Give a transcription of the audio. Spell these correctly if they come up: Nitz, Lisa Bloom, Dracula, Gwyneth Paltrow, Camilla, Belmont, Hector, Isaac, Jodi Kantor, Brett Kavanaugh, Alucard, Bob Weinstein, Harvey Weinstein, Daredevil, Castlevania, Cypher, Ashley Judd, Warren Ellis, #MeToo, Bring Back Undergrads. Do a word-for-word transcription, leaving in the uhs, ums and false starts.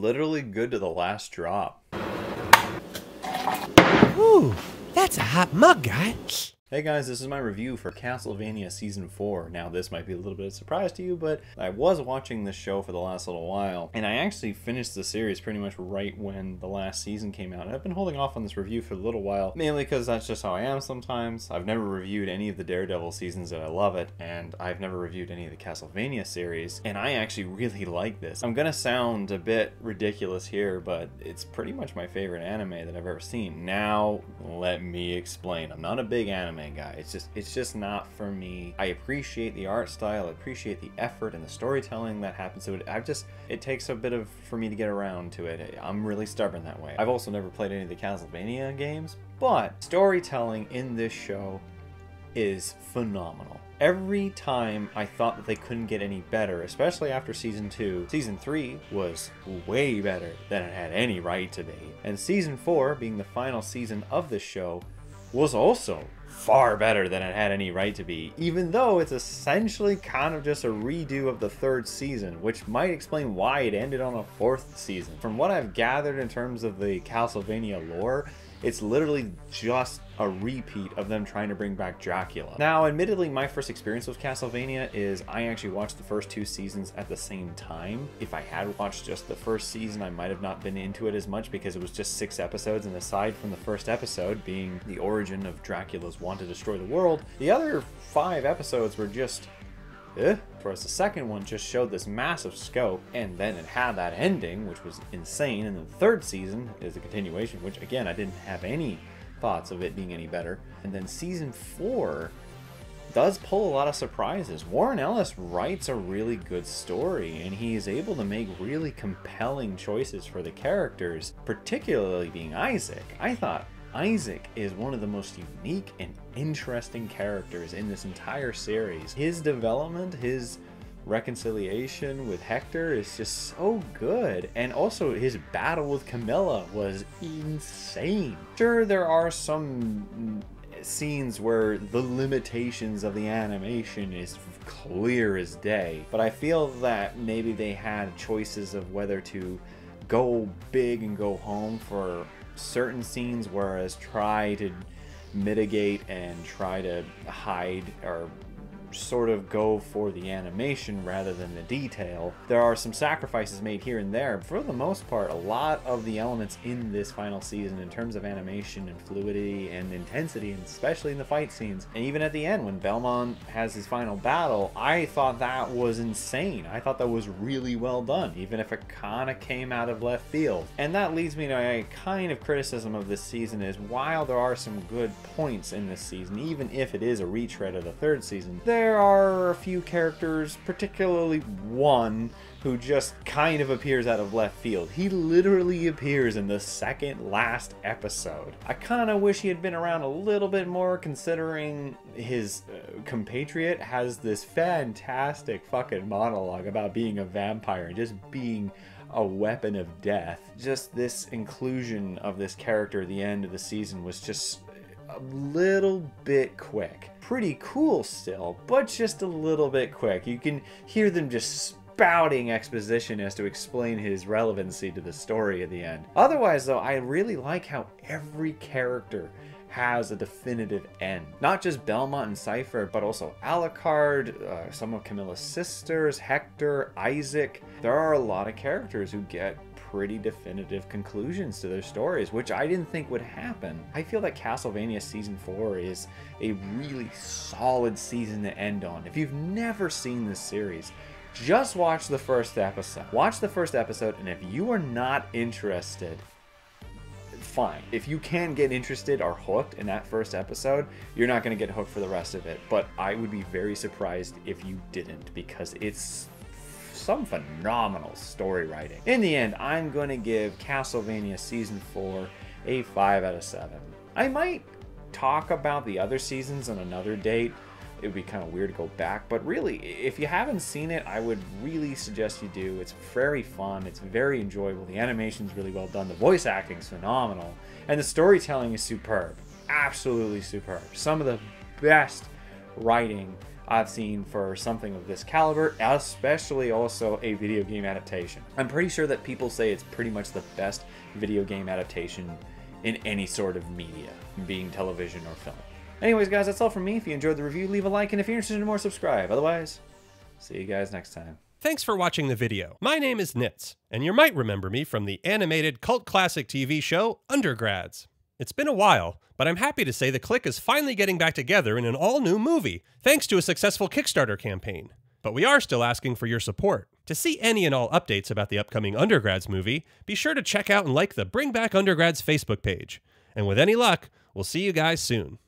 Literally good to the last drop. Ooh, that's a hot mug, guys. Hey guys, this is my review for Castlevania Season four. Now this might be a little bit of a surprise to you, but I was watching this show for the last little while, and I actually finished the series pretty much right when the last season came out. And I've been holding off on this review for a little while, mainly because that's just how I am sometimes. I've never reviewed any of the Daredevil seasons that I love it, and I've never reviewed any of the Castlevania series, and I actually really like this. I'm gonna sound a bit ridiculous here, but it's pretty much my favorite anime that I've ever seen. Now, let me explain. I'm not a big anime guy. It's just it's just not for me. I appreciate the art style, I appreciate the effort and the storytelling that happens to it. I've just it takes a bit of for me to get around to it. I'm really stubborn that way. I've also never played any of the Castlevania games, but storytelling in this show is phenomenal. Every time I thought that they couldn't get any better, especially after season two, season three was way better than it had any right to be. And season four, being the final season of this show, was also far better than it had any right to be, even though it's essentially kind of just a redo of the third season, which might explain why it ended on a fourth season. From what I've gathered in terms of the Castlevania lore, it's literally just a repeat of them trying to bring back Dracula. Now, admittedly, my first experience with Castlevania is I actually watched the first two seasons at the same time. If I had watched just the first season, I might have not been into it as much because it was just six episodes, and aside from the first episode being the origin of Dracula's want to destroy the world, the other five episodes were just eh. Whereas the second one just showed this massive scope, and then it had that ending, which was insane, and then the third season is a continuation, which again, I didn't have any thoughts of it being any better. And then season four does pull a lot of surprises. Warren Ellis writes a really good story, and he is able to make really compelling choices for the characters, particularly being Isaac. I thought Isaac is one of the most unique and interesting characters in this entire series. His development, his reconciliation with Hector is just so good, and also his battle with Camilla was insane. Sure, there are some scenes where the limitations of the animation is clear as day, but I feel that maybe they had choices of whether to go big and go home for certain scenes, whereas try to mitigate and try to hide or sort of go for the animation rather than the detail. There are some sacrifices made here and there. For the most part, a lot of the elements in this final season in terms of animation and fluidity and intensity, and especially in the fight scenes, and even at the end when Belmont has his final battle, I thought that was insane. I thought that was really well done, even if it kind of came out of left field. And that leads me to a kind of criticism of this season is, while there are some good points in this season, even if it is a retread of the third season, there There are a few characters, particularly one, who just kind of appears out of left field. He literally appears in the second last episode. I kind of wish he had been around a little bit more, considering his uh, compatriot has this fantastic fucking monologue about being a vampire and just being a weapon of death. Just this inclusion of this character at the end of the season was just a little bit quick. Pretty cool still, but just a little bit quick. You can hear them just spouting exposition as to explain his relevancy to the story at the end. Otherwise though, I really like how every character has a definitive end. Not just Belmont and Cypher, but also Alucard, uh, some of Camilla's sisters, Hector, Isaac. There are a lot of characters who get pretty definitive conclusions to their stories, which I didn't think would happen. I feel that Castlevania Season four is a really solid season to end on. If you've never seen this series, just watch the first episode. Watch the first episode, and if you are not interested, fine. If you can get interested or hooked in that first episode, you're not going to get hooked for the rest of it, but I would be very surprised if you didn't, because it's some phenomenal story writing. In the end, I'm going to give Castlevania Season four a five out of seven. I might talk about the other seasons on another date. It would be kind of weird to go back, but really, if you haven't seen it, I would really suggest you do. It's very fun, it's very enjoyable, the animation's really well done, the voice acting's phenomenal, and the storytelling is superb. Absolutely superb. Some of the best writing I've seen for something of this caliber, especially also a video game adaptation. I'm pretty sure that people say it's pretty much the best video game adaptation in any sort of media, being television or film. Anyways, guys, that's all from me. If you enjoyed the review, leave a like, and if you're interested in more, subscribe. Otherwise, see you guys next time. Thanks for watching the video. My name is Nitz, and you might remember me from the animated cult classic T V show, Undergrads. It's been a while, but I'm happy to say the clique is finally getting back together in an all-new movie, thanks to a successful Kickstarter campaign. But we are still asking for your support. To see any and all updates about the upcoming Undergrads movie, be sure to check out and like the Bring Back Undergrads Facebook page. And with any luck, we'll see you guys soon.